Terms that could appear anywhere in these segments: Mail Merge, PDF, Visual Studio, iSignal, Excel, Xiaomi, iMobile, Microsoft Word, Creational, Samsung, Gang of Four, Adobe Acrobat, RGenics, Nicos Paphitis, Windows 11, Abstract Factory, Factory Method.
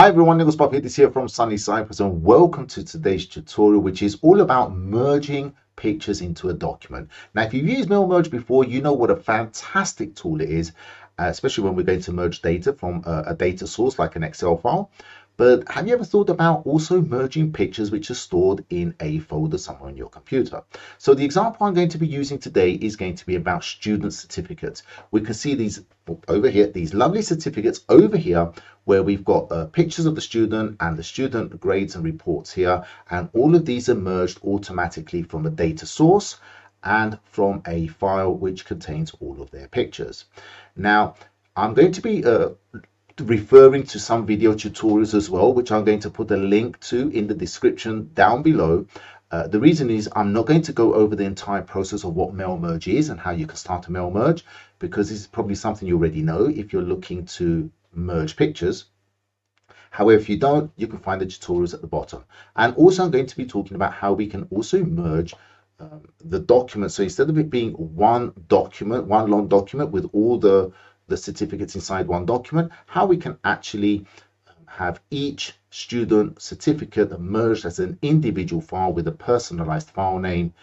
Hi everyone, Nicos Paphitis here from sunny Cyprus, and welcome to today's tutorial, which is all about merging pictures into a document. Now, if you've used Mail Merge before, you know what a fantastic tool it is, especially when we're going to merge data from a data source like an Excel file. But have you ever thought about also merging pictures which are stored in a folder somewhere on your computer? So the example I'm going to be using today is going to be about student certificates. We can see these over here, these lovely certificates over here, where we've got pictures of the student and the student grades and reports here, and all of these are merged automatically from a data source and from a file which contains all of their pictures. Now, I'm going to be referring to some video tutorials as well, which I'm going to put a link to in the description down below. The reason is I'm not going to go over the entire process of what Mail Merge is and how you can start a Mail Merge, because this is probably something you already know if you're looking to merge pictures. However, if you don't, you can find the tutorials at the bottom. And also I'm going to be talking about how we can also merge the document. So instead of it being one document, one long document with all the certificates inside one document, how we can actually have each student certificate merged as an individual file with a personalized file name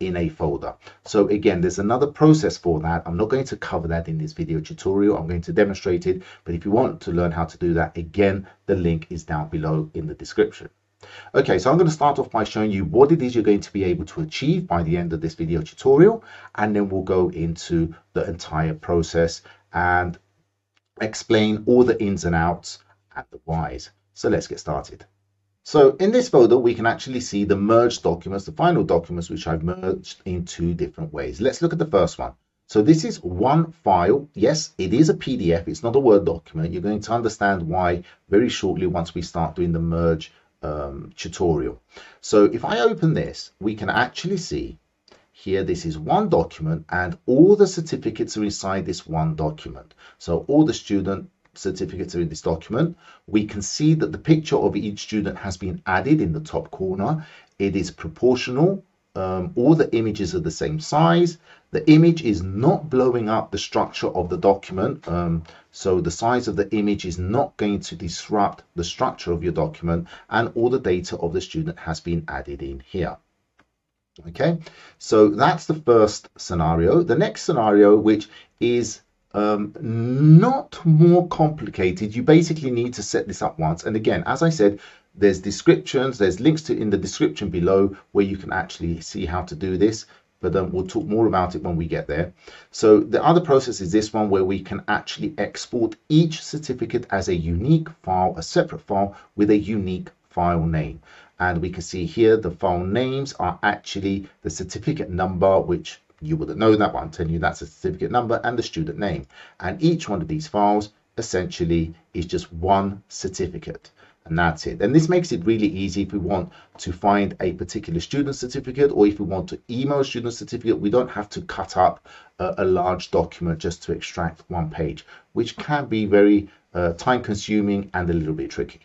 in a folder. So again, there's another process for that. I'm not going to cover that in this video tutorial. I'm going to demonstrate it, but if you want to learn how to do that, again, the link is down below in the description. Okay, so I'm going to start off by showing you what it is you're going to be able to achieve by the end of this video tutorial, and then we'll go into the entire process and explain all the ins and outs and the whys. So let's get started. So in this folder, we can actually see the merged documents, the final documents, which I've merged in two different ways. Let's look at the first one. So this is one file. Yes, it is a PDF. It's not a Word document. You're going to understand why very shortly once we start doing the merge tutorial. So if I open this, we can actually see here, this is one document and all the certificates are inside this one document. So all the student certificates are in this document. We can see that the picture of each student has been added in the top corner. It is proportional. All the images are the same size. The image is not blowing up the structure of the document. So the size of the image is not going to disrupt the structure of your document, and all the data of the student has been added in here. Okay, so that's the first scenario. The next scenario, which is not more complicated, you basically need to set this up once. And again, as I said, there's descriptions, there's links to in the description below where you can actually see how to do this, but we'll talk more about it when we get there. So the other process is this one, where we can actually export each certificate as a unique file, a separate file with a unique file name. And we can see here the file names are actually the certificate number, which you wouldn't know that, but I'm telling you that's a certificate number, and the student name. And each one of these files essentially is just one certificate, and that's it. And this makes it really easy if we want to find a particular student certificate, or if we want to email a student certificate. We don't have to cut up a large document just to extract one page, which can be very time consuming and a little bit tricky.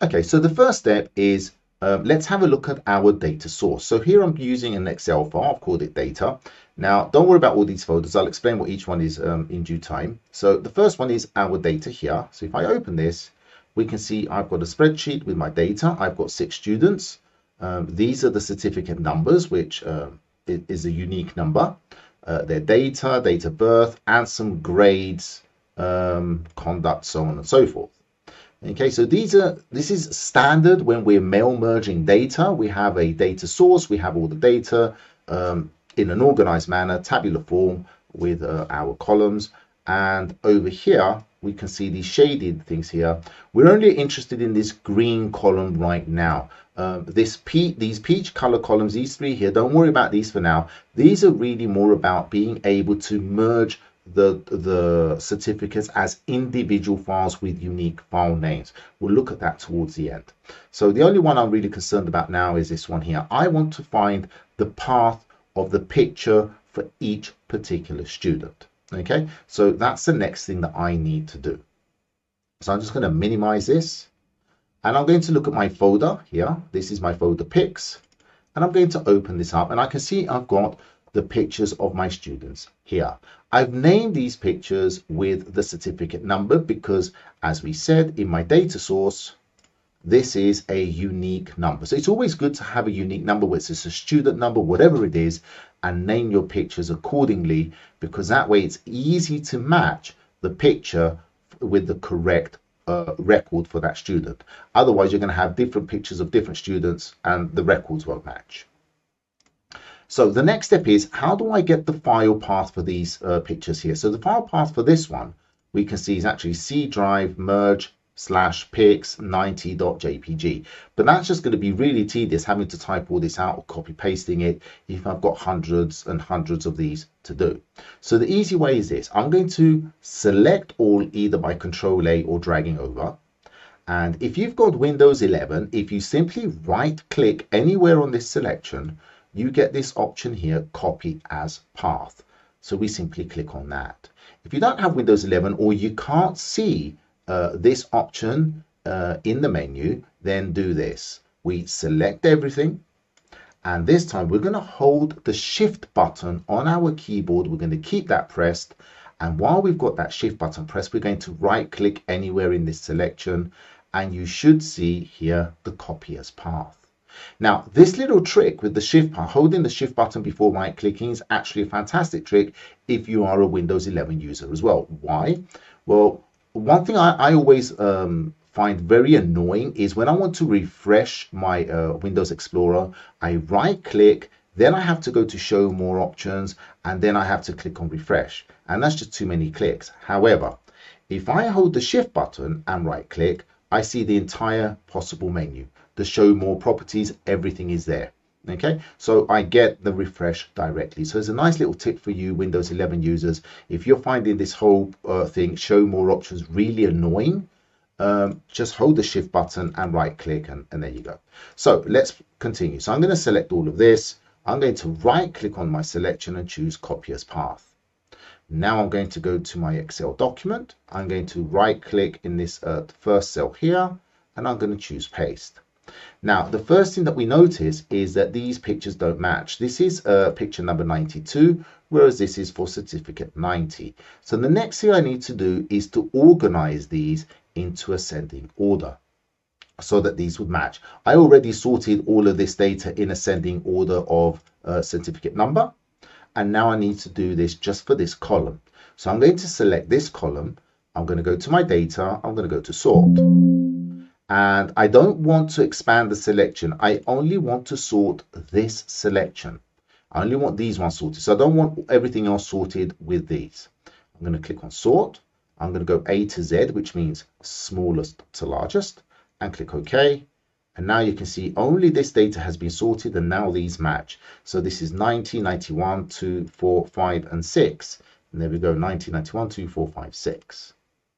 Okay, so the first step is let's have a look at our data source. So here I'm using an Excel file. I've called it data. Now, don't worry about all these folders. I'll explain what each one is in due time. So the first one is our data here. So if I open this, we can see I've got a spreadsheet with my data. I've got 6 students. These are the certificate numbers, which is a unique number. Their data, date of birth, and some grades, conduct, so on and so forth. Okay, so this is standard when we're mail merging data. We have a data source, we have all the data in an organized manner, tabular form with our columns. And over here, we can see these shaded things here. We're only interested in this green column right now. These peach color columns, these three here, don't worry about these for now. These are really more about being able to merge the certificates as individual files with unique file names. We'll look at that towards the end. So the only one I'm really concerned about now is this one here. I want to find the path of the picture for each particular student. Okay, so that's the next thing that I need to do. So I'm just going to minimize this, and I'm going to look at my folder here. This is my folder pics, and I'm going to open this up, and I can see I've got the pictures of my students here. I've named these pictures with the certificate number because, as we said, in my data source, this is a unique number. So it's always good to have a unique number, whether it's a student number, whatever it is, and name your pictures accordingly, because that way it's easy to match the picture with the correct record for that student. Otherwise, you're going to have different pictures of different students and the records won't match. So the next step is, how do I get the file path for these pictures here? So the file path for this one, we can see is actually C drive merge /pix90.jpg, but that's just going to be really tedious, having to type all this out or copy pasting it if I've got hundreds and hundreds of these to do. So the easy way is this: I'm going to select all either by Control A or dragging over, and if you've got Windows 11, if you simply right click anywhere on this selection, you get this option here, copy as path. So we simply click on that. If you don't have Windows 11 or you can't see this option in the menu, then do this. We select everything, and this time we're going to hold the shift button on our keyboard. We're going to keep that pressed, and while we've got that shift button pressed, we're going to right click anywhere in this selection, and you should see here the copy as path. Now, this little trick with the shift, holding the shift button before right clicking, is actually a fantastic trick if you are a Windows 11 user as well. Why? Well, one thing I always find very annoying is when I want to refresh my Windows Explorer, I right click, then I have to go to show more options, and then I have to click on refresh, and that's just too many clicks. However, if I hold the shift button and right click, I see the entire possible menu, the show more properties, everything is there. Okay, so I get the refresh directly. So it's a nice little tip for you Windows 11 users. If you're finding this whole thing, show more options, really annoying, just hold the shift button and right click, and there you go. So let's continue. So I'm going to select all of this. I'm going to right click on my selection and choose copy as path. Now I'm going to go to my Excel document. I'm going to right click in this first cell here, and I'm going to choose paste. Now, the first thing that we notice is that these pictures don't match. This is picture number 92, whereas this is for certificate 90. So the next thing I need to do is to organize these into ascending order so that these would match. I already sorted all of this data in ascending order of certificate number, and now I need to do this just for this column. So I'm going to select this column. I'm going to go to my data. I'm going to go to sort. And I don't want to expand the selection. I only want to sort this selection. I only want these ones sorted. So I don't want everything else sorted with these. I'm going to click on sort. I'm going to go A to Z, which means smallest to largest, and click OK. And now you can see only this data has been sorted, and now these match. So this is 90, 91, 2, 4, 5, and 6. And there we go, 90, 91, 2, 4, 5, 6.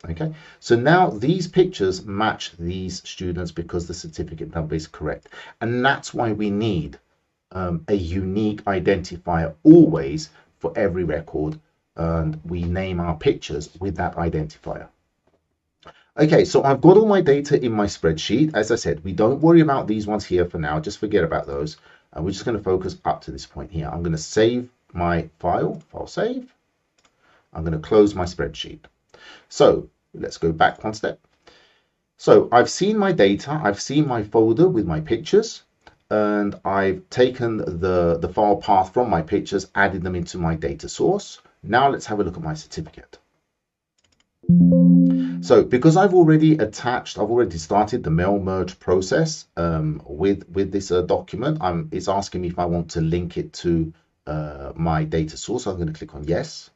Okay, so now these pictures match these students because the certificate number is correct. And that's why we need a unique identifier always for every record, and we name our pictures with that identifier. Okay, so I've got all my data in my spreadsheet. As I said, we don't worry about these ones here for now, just forget about those, and we're just going to focus up to this point here. I'm going to save my file, file save. I'm going to close my spreadsheet. So let's go back one step. So I've seen my data, I've seen my folder with my pictures, and I've taken the file path from my pictures, added them into my data source. Now let's have a look at my certificate. So because I've already attached, I've already started the mail merge process with this document, it's asking me if I want to link it to my data source. I'm going to click on yes.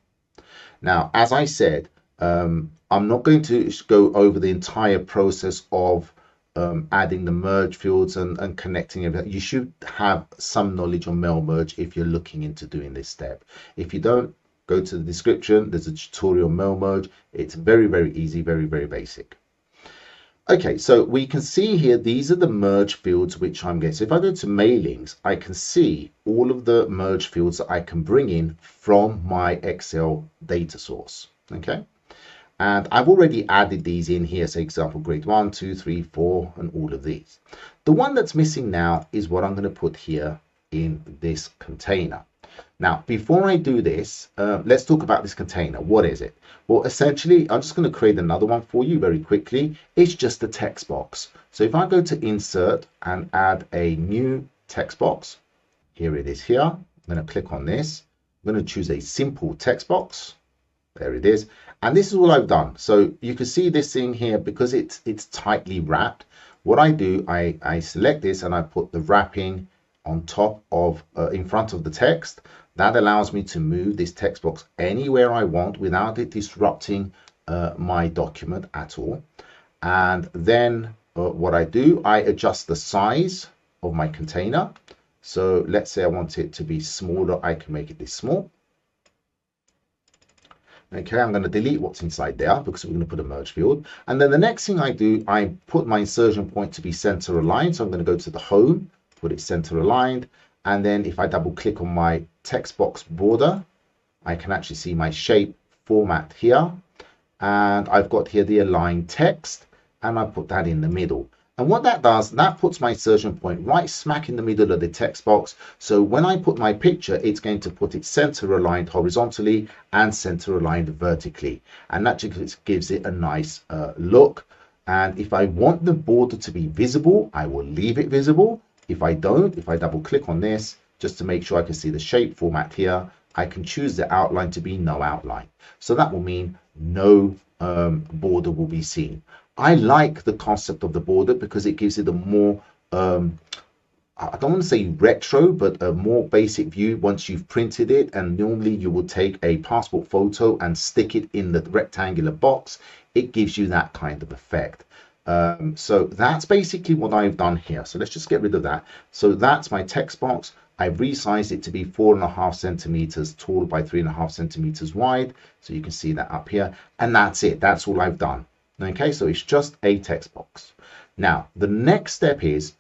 Now, as I said, I'm not going to go over the entire process of adding the merge fields and connecting everything. You should have some knowledge on mail merge if you're looking into doing this step. If you don't, go to the description. There's a tutorial on mail merge. It's very, very easy, very, very basic. Okay, so we can see here, these are the merge fields which I'm getting. So if I go to mailings, I can see all of the merge fields that I can bring in from my Excel data source. Okay. And I've already added these in here, say example grade 1, 2, 3, 4, and all of these. The one that's missing now is what I'm going to put here in this container. Now, before I do this, let's talk about this container. What is it? Well, essentially, I'm just going to create another one for you very quickly. It's just a text box. So if I go to Insert and add a new text box, here it is here. I'm going to click on this. I'm going to choose a simple text box. There it is. And this is all I've done. So you can see this thing here, because it's tightly wrapped. What I do, I select this and I put the wrapping on top of, in front of the text. That allows me to move this text box anywhere I want without it disrupting my document at all. And then what I do, I adjust the size of my container. So let's say I want it to be smaller, I can make it this small. Okay, I'm going to delete what's inside there because we're going to put a merge field. And then the next thing I do, I put my insertion point to be center aligned. So I'm going to go to the home, put it center aligned. And then if I double click on my text box border, I can actually see my shape format here. And I've got here the aligned text, and I put that in the middle. And what that does, that puts my insertion point right smack in the middle of the text box. So when I put my picture, it's going to put it center aligned horizontally and center aligned vertically. And that just gives it a nice look. And if I want the border to be visible, I will leave it visible. If I don't, if I double click on this, just to make sure I can see the shape format here, I can choose the outline to be no outline. So that will mean no border will be seen. I like the concept of the border because it gives it a more, I don't want to say retro, but a more basic view once you've printed it. And normally you will take a passport photo and stick it in the rectangular box. It gives you that kind of effect. So that's basically what I've done here. So let's just get rid of that. So that's my text box. I've resized it to be 4.5 centimeters tall by 3.5 centimeters wide. So you can see that up here. And that's it. That's all I've done. Okay, so it's just a text box. Now, the next step is,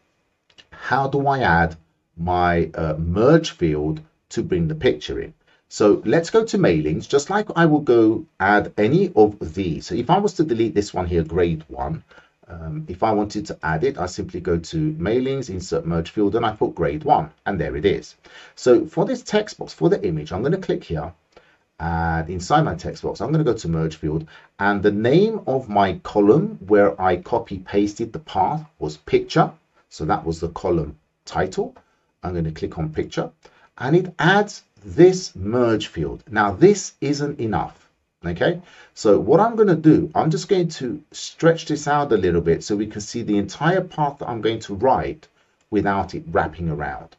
how do I add my merge field to bring the picture in? So let's go to mailings, just like I will go add any of these. So if I was to delete this one here, grade one, if I wanted to add it, I simply go to mailings, insert merge field, and I put grade one, and there it is. So for this text box, for the image, I'm going to click here. And inside my text box, I'm going to go to merge field, and the name of my column where I copy pasted the path was picture. So that was the column title. I'm going to click on picture, and it adds this merge field. Now this isn't enough. Okay, so what I'm going to do, I'm just going to stretch this out a little bit so we can see the entire path that I'm going to write without it wrapping around.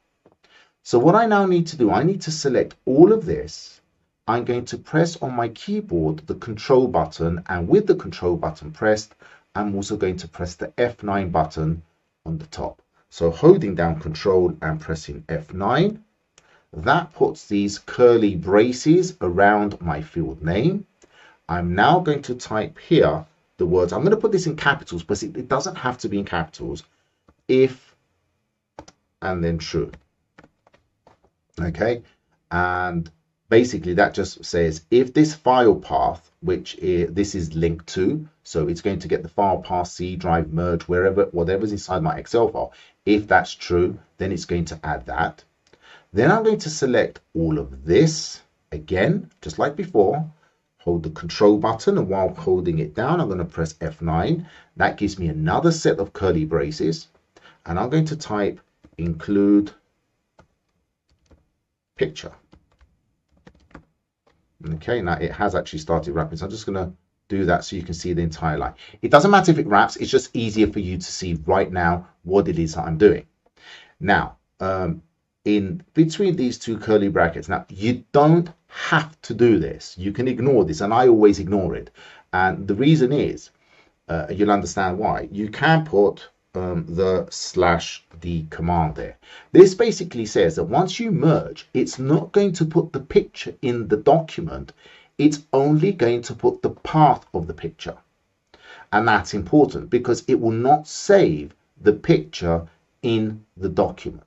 So what I now need to do, I need to select all of this. I'm going to press on my keyboard the control button, and with the control button pressed, I'm also going to press the F9 button on the top. So holding down control and pressing F9, that puts these curly braces around my field name. I'm now going to type here the words. I'm going to put this in capitals, but it doesn't have to be in capitals. If, and then true. Okay, and basically, that just says if this file path, which this is linked to, so it's going to get the file path, C drive, merge, wherever, whatever's inside my Excel file. If that's true, then it's going to add that. Then I'm going to select all of this again, just like before. Hold the control button, and while holding it down, I'm going to press F9. That gives me another set of curly braces, and I'm going to type include picture. Okay, now it has actually started wrapping, so I'm just going to do that so you can see the entire line. It doesn't matter if it wraps, it's just easier for you to see right now what it is that I'm doing. Now, in between these two curly brackets, now you don't have to do this. You can ignore this, and I always ignore it. And the reason is, you'll understand why. You can put the /D command there. This basically says that once you merge, it's not going to put the picture in the document, it's only going to put the path of the picture. And that's important because it will not save the picture in the document.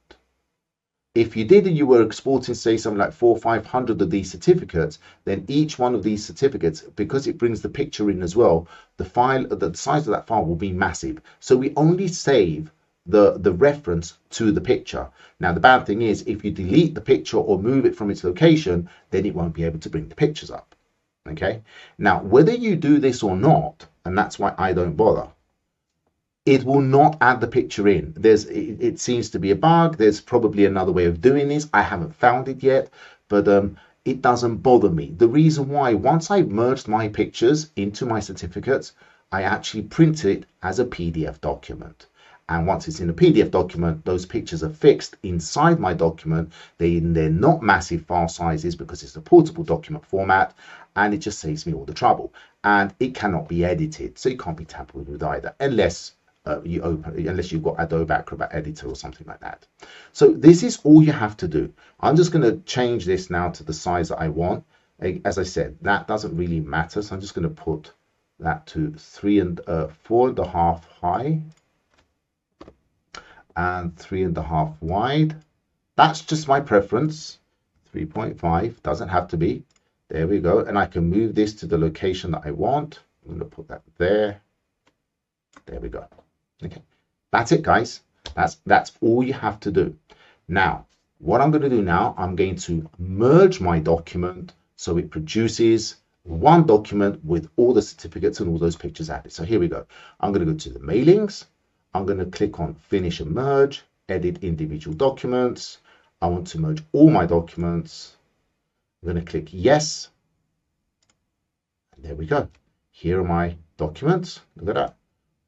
If you did and you were exporting, say, something like 400 or 500 of these certificates, then each one of these certificates, because it brings the picture in as well, the size of that file will be massive. So we only save the reference to the picture. Now, the bad thing is if you delete the picture or move it from its location, then it won't be able to bring the pictures up. Okay, now whether you do this or not, and that's why I don't bother, it will not add the picture in. It seems to be a bug. There's probably another way of doing this. I haven't found it yet, but it doesn't bother me. The reason why, once I merged my pictures into my certificates, I actually print it as a PDF document. And once it's in a PDF document, those pictures are fixed inside my document. They're not massive file sizes because it's a portable document format, and it just saves me all the trouble. And it cannot be edited, so it can't be tampered with either, unless you've got Adobe Acrobat Editor or something like that. So this is all you have to do. I'm just going to change this now to the size that I want. As I said, that doesn't really matter, so I'm just going to put that to 4.5 high and 3.5 wide. That's just my preference. 3.5 doesn't have to be. There we go. And I can move this to the location that I want. I'm going to put that there. There we go. Okay, that's it, guys. That's all you have to do. Now, what I'm going to do now, I'm going to merge my document so it produces one document with all the certificates and all those pictures added. So here we go. I'm going to go to the mailings. I'm going to click on Finish and Merge, Edit Individual Documents. I want to merge all my documents. I'm going to click Yes. And there we go. Here are my documents. Look at that.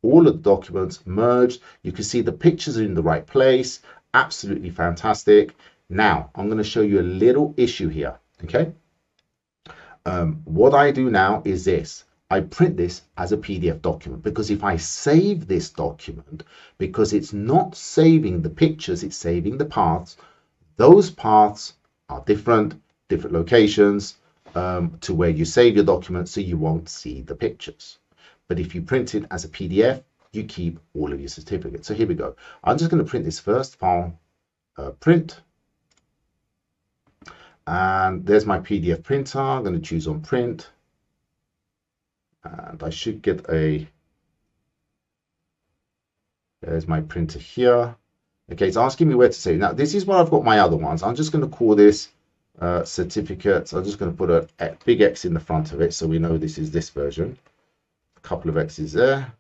All of the documents merged. You can see the pictures are in the right place. Absolutely fantastic. Now, I'm going to show you a little issue here. Okay. What I do now is this. I print this as a PDF document, because if I save this document, because it's not saving the pictures, it's saving the paths. Those paths are different locations to where you save your document, so you won't see the pictures. But if you print it as a PDF, you keep all of your certificates. So here we go. I'm just going to print this first, file, print. And there's my PDF printer. I'm going to choose on print. And I should get a, there's my printer here. Okay, it's asking me where to save. Now, this is where I've got my other ones. I'm just going to call this certificates. I'm just going to put a big X in the front of it, so we know this is this version. A couple of X's there.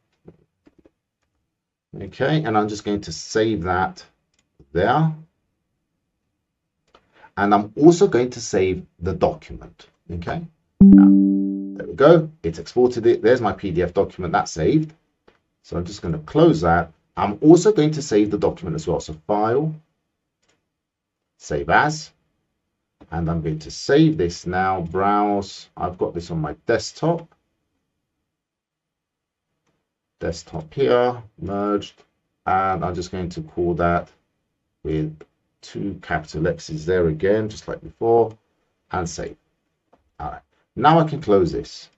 Okay, and I'm just going to save that there. And I'm also going to save the document. Okay, now. There we go. It's exported it. There's my PDF document. That's saved. So I'm just going to close that. I'm also going to save the document as well. So File, Save As. And I'm going to save this now. Browse. I've got this on my desktop. Desktop here. Merged. And I'm just going to call that with 2 capital X's there again, just like before. And save. All right. Now I can close this,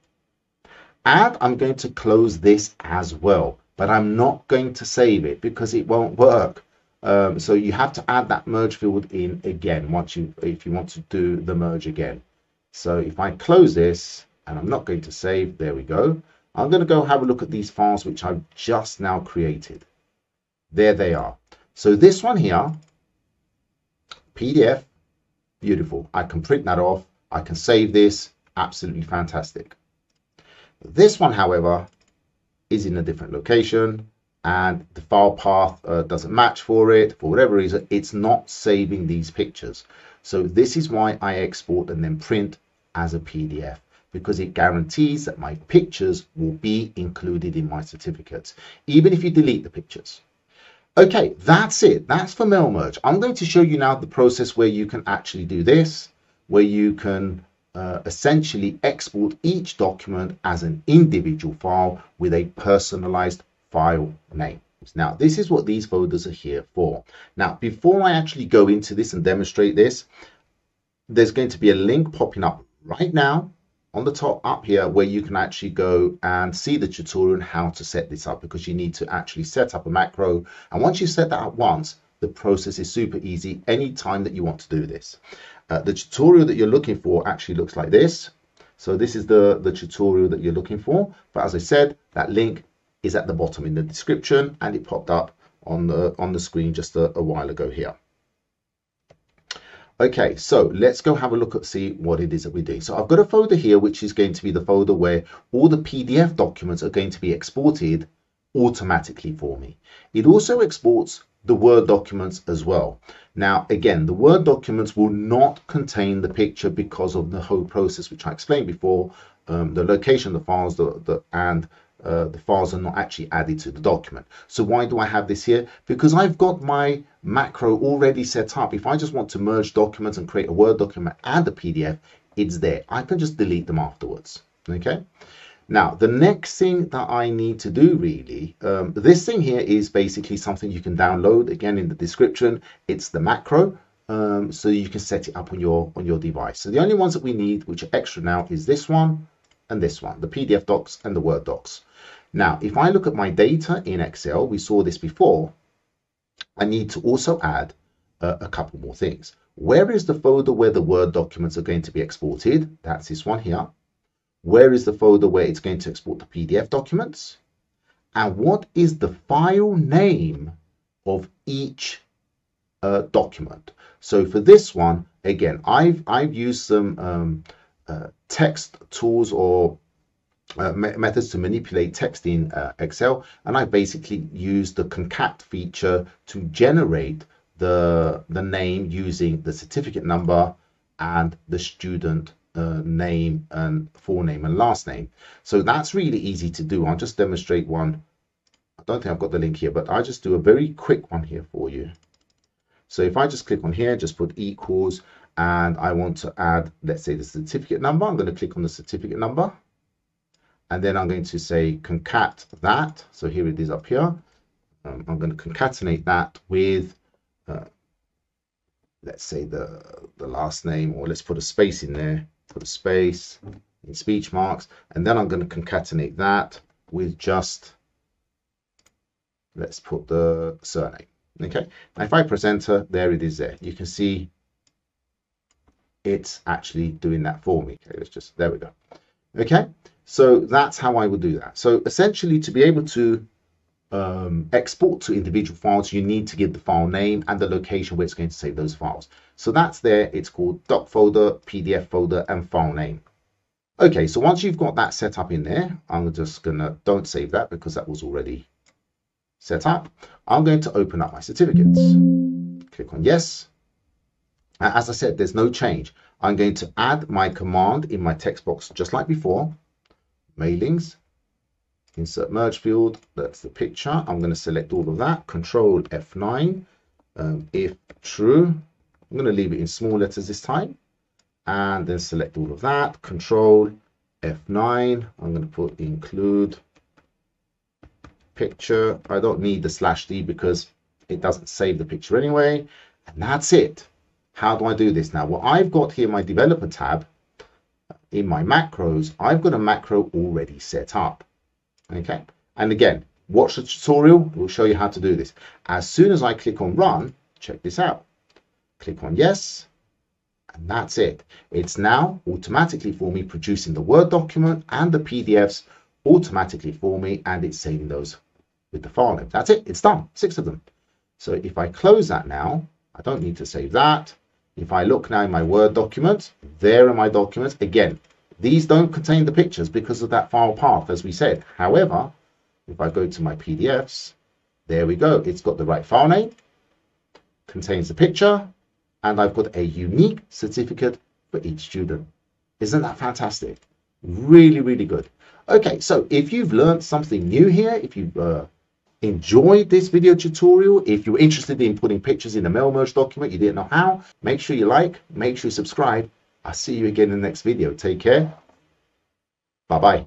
and I'm going to close this as well, but I'm not going to save it because it won't work. So you have to add that merge field in again once you, if you want to do the merge again. So if I close this and I'm not going to save, there we go. I'm going to go have a look at these files which I've just now created. There they are. So this one here, PDF, beautiful. I can print that off. I can save this. Absolutely fantastic. This one, however, is in a different location, and the file path doesn't match for it. For whatever reason, it's not saving these pictures. So this is why I export and then print as a PDF, because it guarantees that my pictures will be included in my certificates, even if you delete the pictures. Okay, that's it. That's for Mail Merge. I'm going to show you now the process where you can actually do this, where you can essentially export each document as an individual file with a personalized file name. Now, this is what these folders are here for. Now, before I actually go into this and demonstrate this, there's going to be a link popping up right now on the top up here where you can actually go and see the tutorial on how to set this up, because you need to actually set up a macro. And once you set that up once, the process is super easy anytime that you want to do this. The tutorial that you're looking for actually looks like this. So this is the tutorial that you're looking for. But as I said, that link is at the bottom in the description, and it popped up on the screen just a while ago here. Okay, so let's go have a look at see what it is that we do. So I've got a folder here, which is going to be the folder where all the PDF documents are going to be exported automatically for me. It also exports the Word documents as well. Now, again, the Word documents will not contain the picture because of the whole process, which I explained before, the location of the files the files are not actually added to the document. So why do I have this here? Because I've got my macro already set up. If I just want to merge documents and create a Word document and a PDF, it's there. I can just delete them afterwards. Okay. Now, the next thing that I need to do really, this thing here is basically something you can download. Again, in the description, it's the macro. So you can set it up on your device. So the only ones that we need, which are extra now, is this one and this one, the PDF docs and the Word docs. Now, if I look at my data in Excel, we saw this before, I need to also add a couple more things. Where is the folder where the Word documents are going to be exported? That's this one here. Where is the folder where it's going to export the PDF documents? And what is the file name of each document? So for this one, again, I've used some text tools or methods to manipulate text in Excel, and I basically use the concat feature to generate the name using the certificate number and the student name and forename and last name. So that's really easy to do. I'll just demonstrate one. I don't think I've got the link here, but I'll just do a very quick one here for you. So if I just click on here, just put equals, and I want to add, let's say, the certificate number. I'm going to click on the certificate number. And then I'm going to say concat that. So here it is up here. I'm going to concatenate that with, let's say, the last name, or let's put a space in there, put a space in speech marks. And then I'm going to concatenate that with just, let's put the surname. Okay. Now, if I press enter, there it is there. You can see it's actually doing that for me. Okay. Let's just, there we go. Okay. So that's how I would do that. So essentially, to be able to export to individual files, you need to give the file name and the location where it's going to save those files. So that's there. It's called doc folder, PDF folder, and file name. Okay, so once you've got that set up in there, I'm just gonna don't save that because that was already set up. I'm going to open up my certificates. Click on yes. As I said, there's no change. I'm going to add my command in my text box just like before. Mailings, insert merge field, that's the picture. I'm going to select all of that, control F9, if true. I'm going to leave it in small letters this time, and then select all of that, control F9. I'm going to put include picture. I don't need the /d because it doesn't save the picture anyway, and that's it. How do I do this now? Well, I've got here my developer tab. In my macros, I've got a macro already set up. Okay, and again, watch the tutorial, we'll show you how to do this. As soon as I click on run, check this out, click on yes, and that's it. It's now automatically for me producing the Word document and the PDFs automatically for me, and it's saving those with the file name. That's it, it's done, 6 of them. So if I close that now, I don't need to save that. If I look now in my Word document, there are my documents. Again, these don't contain the pictures because of that file path, as we said. However, if I go to my PDFs, there we go. It's got the right file name, contains the picture, and I've got a unique certificate for each student. Isn't that fantastic? Really, really good. Okay, so if you've learned something new here, if you've enjoyed this video tutorial, if you're interested in putting pictures in a mail merge document, you didn't know how, make sure you like, make sure you subscribe. I'll see you again in the next video. Take care. Bye-bye.